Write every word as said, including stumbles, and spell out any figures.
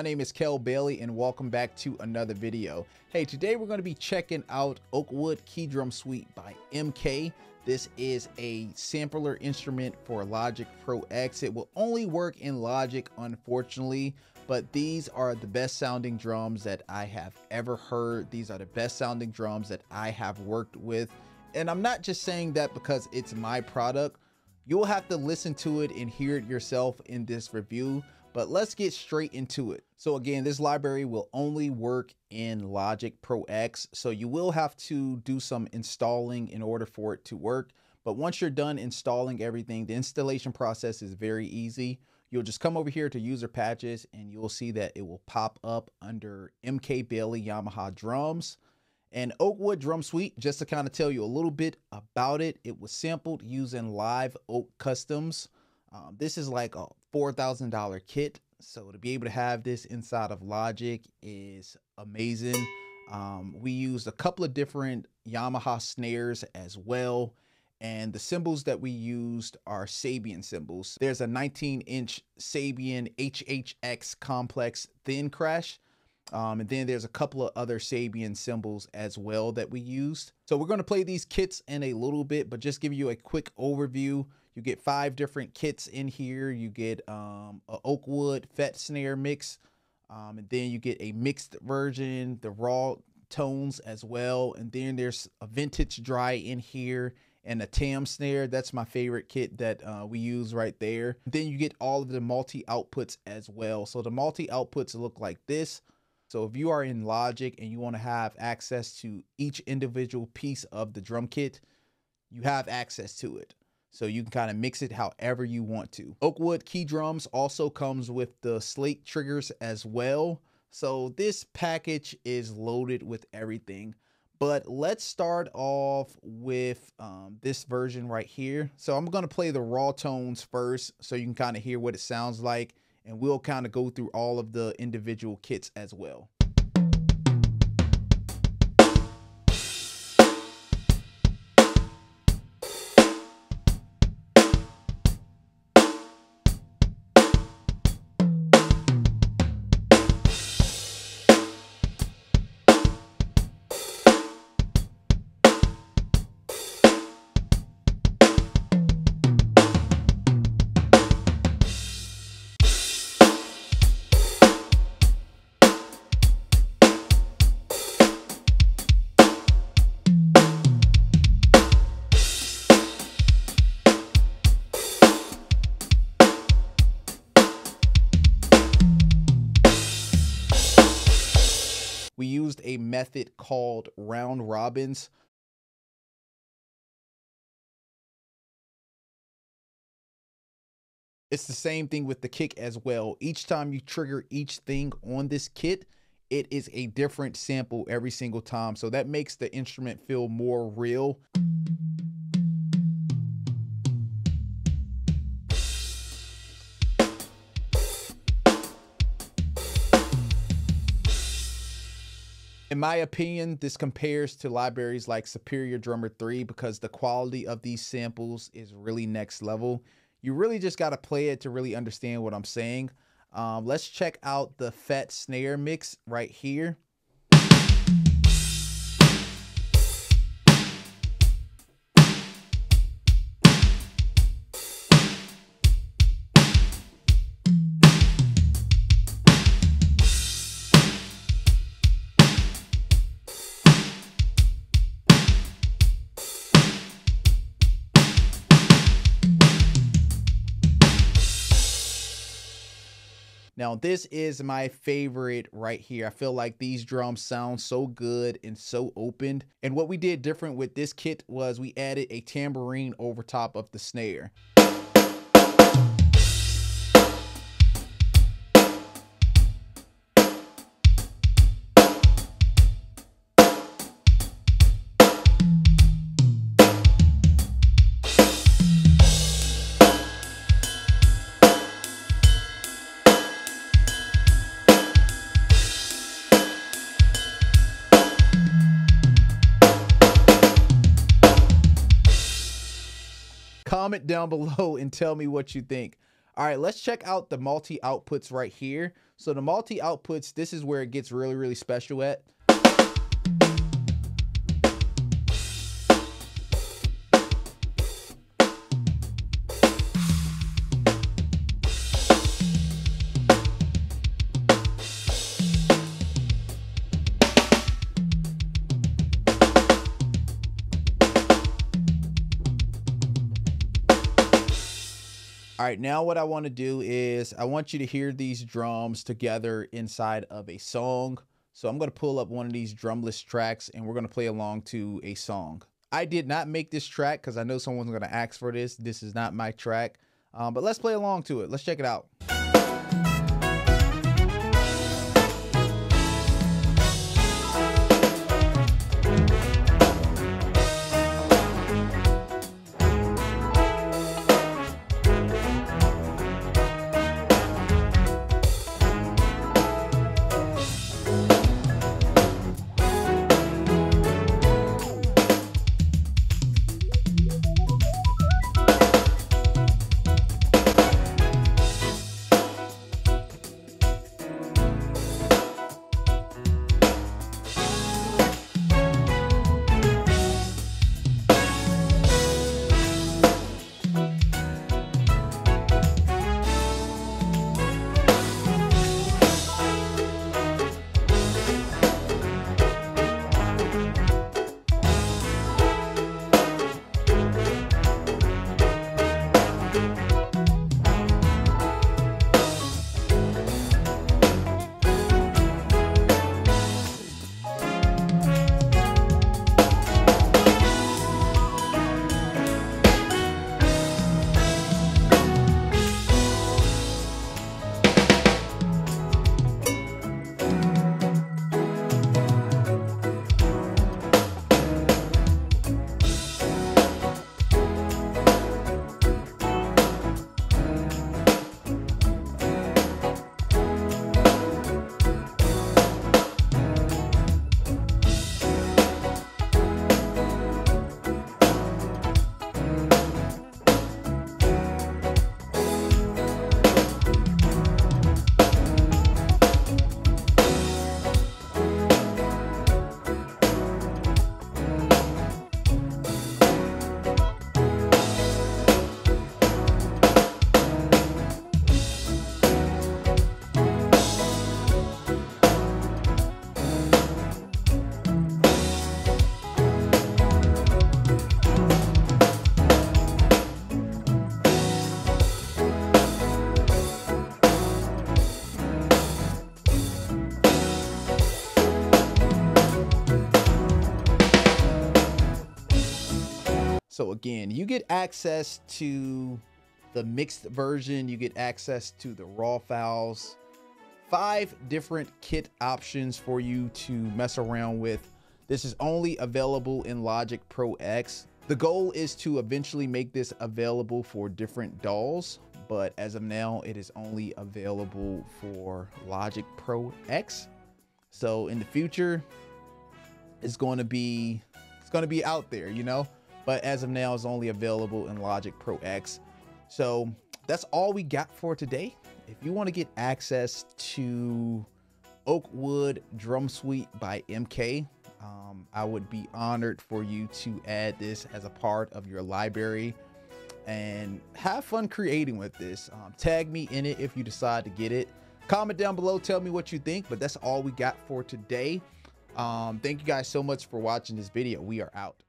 My name is Kel Bailey and welcome back to another video. Hey, today we're going to be checking out Oakwood Key Drum Suite by M K. This is a sampler instrument for Logic Pro X. It will only work in Logic, unfortunately, but these are the best sounding drums that I have ever heard. These are the best sounding drums that I have worked with. And I'm not just saying that because it's my product. You will have to listen to it and hear it yourself in this review, but let's get straight into it. So again, this library will only work in Logic Pro X, so you will have to do some installing in order for it to work. But once you're done installing everything, the installation process is very easy. You'll just come over here to user patches and you'll see that it will pop up under M K Bailey Yamaha drums. And Oakwood Drum Suite, just to kind of tell you a little bit about it, it was sampled using Live Oak Customs. Um, this is like a four thousand dollar kit, so to be able to have this inside of Logic is amazing. Um, we used a couple of different Yamaha snares as well, and the cymbals that we used are Sabian cymbals. There's a nineteen inch Sabian H H X complex thin crash. Um, and then there's a couple of other Sabian cymbals as well that we used. So we're going to play these kits in a little bit, but just give you a quick overview. You get five different kits in here. You get um, a Oakwood Fat Snare mix, um, and then you get a mixed version, the raw tones as well. And then there's a vintage dry in here and a tam snare. That's my favorite kit that uh, we use right there. Then you get all of the multi outputs as well. So the multi outputs look like this. So if you are in Logic and you want to have access to each individual piece of the drum kit, you have access to it. So you can kind of mix it however you want to. Oakwood Key Drums also comes with the slate triggers as well. So this package is loaded with everything. But let's start off with um, this version right here. So I'm going to play the raw tones first so you can kind of hear what it sounds like. And we'll kind of go through all of the individual kits as well. We used a method called round robins. It's the same thing with the kick as well. Each time you trigger each thing on this kit, it is a different sample every single time. So that makes the instrument feel more real. In my opinion, this compares to libraries like Superior Drummer three because the quality of these samples is really next level. You really just got to play it to really understand what I'm saying. Um, let's check out the Fat Snare mix right here. Now, this is my favorite right here. I feel like these drums sound so good and so opened. And what we did different with this kit was we added a tambourine over top of the snare. Comment down below and tell me what you think. All right, let's check out the multi-outputs right here. So the multi-outputs, this is where it gets really, really special at. All right, now what I want to do is I want you to hear these drums together inside of a song. So I'm going to pull up one of these drumless tracks and we're going to play along to a song. I did not make this track because I know someone's going to ask for this. This is not my track, um, but let's play along to it. Let's check it out. So again, you get access to the mixed version, you get access to the raw files, five different kit options for you to mess around with. This is only available in Logic Pro X. The goal is to eventually make this available for different D A Ws, but as of now, it is only available for Logic Pro X. So in the future, it's going to be, it's going to be out there, you know? But as of now, it's only available in Logic Pro X. So that's all we got for today. If you want to get access to Oakwood Drum Suite by M K, um, I would be honored for you to add this as a part of your library and have fun creating with this. Um, tag me in it if you decide to get it. Comment down below, tell me what you think, but that's all we got for today. Um, thank you guys so much for watching this video. We are out.